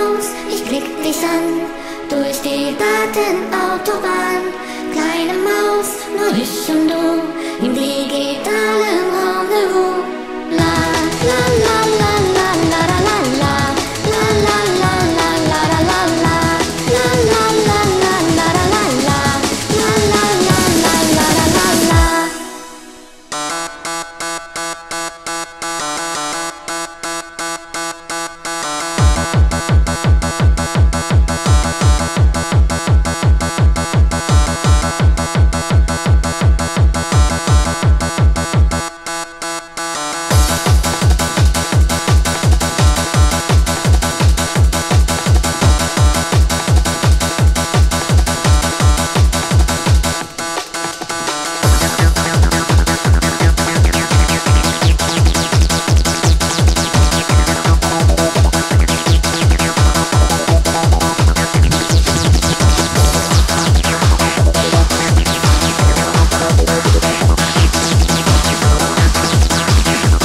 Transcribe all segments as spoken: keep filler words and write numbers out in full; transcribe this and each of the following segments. Maus, ich blick dich an, durch die Datenautobahn. Kleine Maus, nur ich und du, im digitalen Rendezvous. La, la, la, la, la, la, la, la, la, la, la, la, la, la, la, la, la, la, la, la, la, la, la, la, la, la, la, la, la, la, la, la.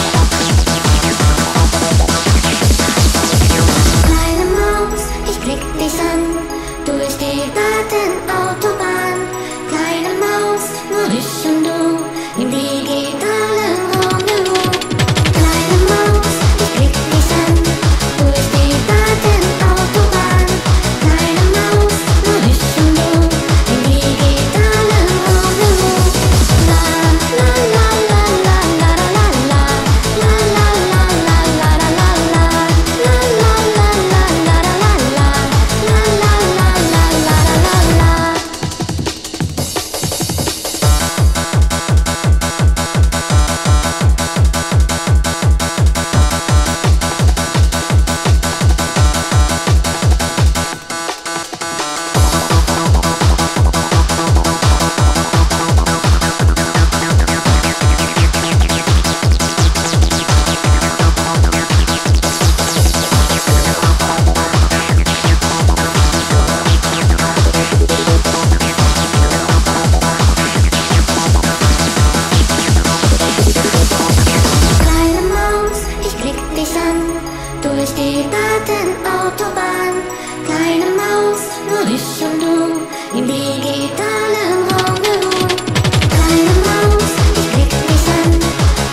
Durch die Datenautobahn, kleine Maus, nur ich und du im digitalen Rendezvous. Kleine Maus, ich blick dich an, durch die Datenautobahn, kleine Maus, nur ich und du im digitalen Rendezvous. La la la la la la la la la la la la la la la la la la la la la la la la. Durch die Datenautobahn, kleine Maus, nur ich und du im digitalen Rendezvous. Kleine Maus, ich blick dich an,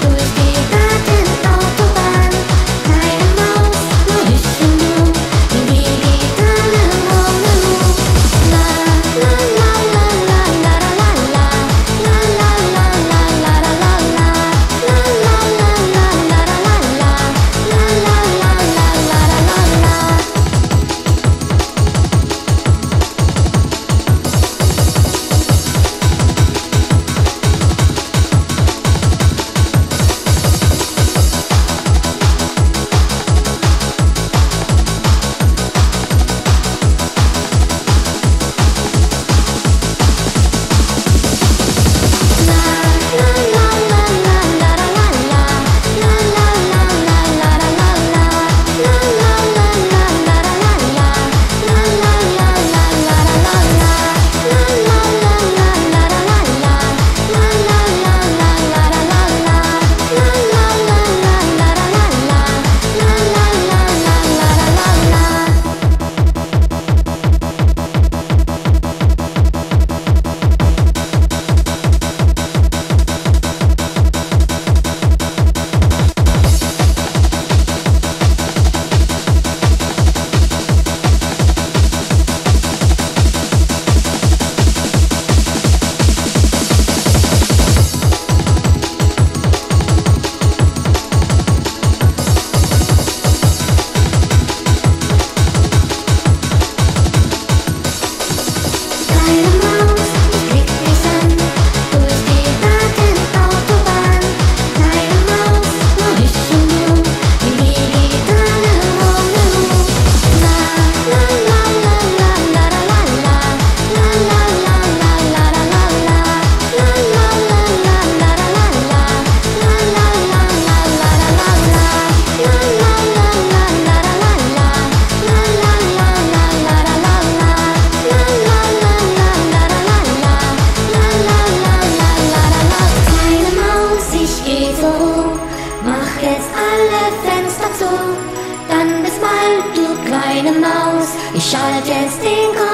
durch die Datenautobahn, kleine Maus, nur ich und du im digitalen Rendezvous. La la la la la la la la la la la la la la la la la la la la la la la la la. Mach jetzt alle Fenster zu, dann bis bald. du kleine Maus, ich schaue jetzt den Kopf.